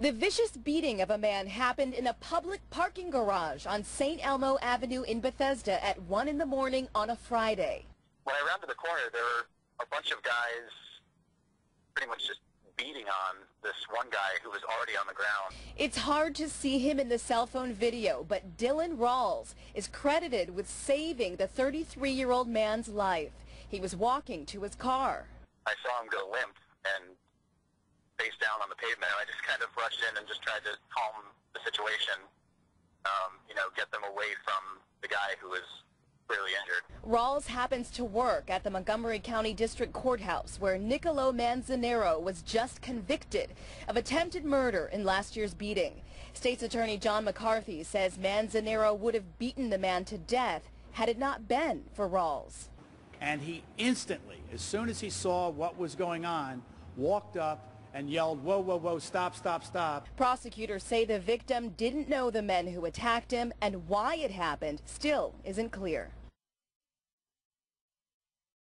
The vicious beating of a man happened in a public parking garage on St. Elmo Avenue in Bethesda at 1 in the morning on a Friday. When I rounded the corner, there were a bunch of guys pretty much just beating on this one guy who was already on the ground. It's hard to see him in the cell phone video, but Dylan Rawls is credited with saving the 33-year-old man's life. He was walking to his car. I saw him go limp and face down on the pavement. I just kind of rushed in and just tried to calm the situation, you know, get them away from the guy who was really injured. Rawls happens to work at the Montgomery County District Courthouse, where Niccolo Manzanero was just convicted of attempted murder in last year's beating. State's Attorney John McCarthy says Manzanero would have beaten the man to death had it not been for Rawls. And he instantly, as soon as he saw what was going on, walked up and yelled, "Whoa, whoa, whoa, stop, stop, stop." Prosecutors say the victim didn't know the men who attacked him, and why it happened still isn't clear.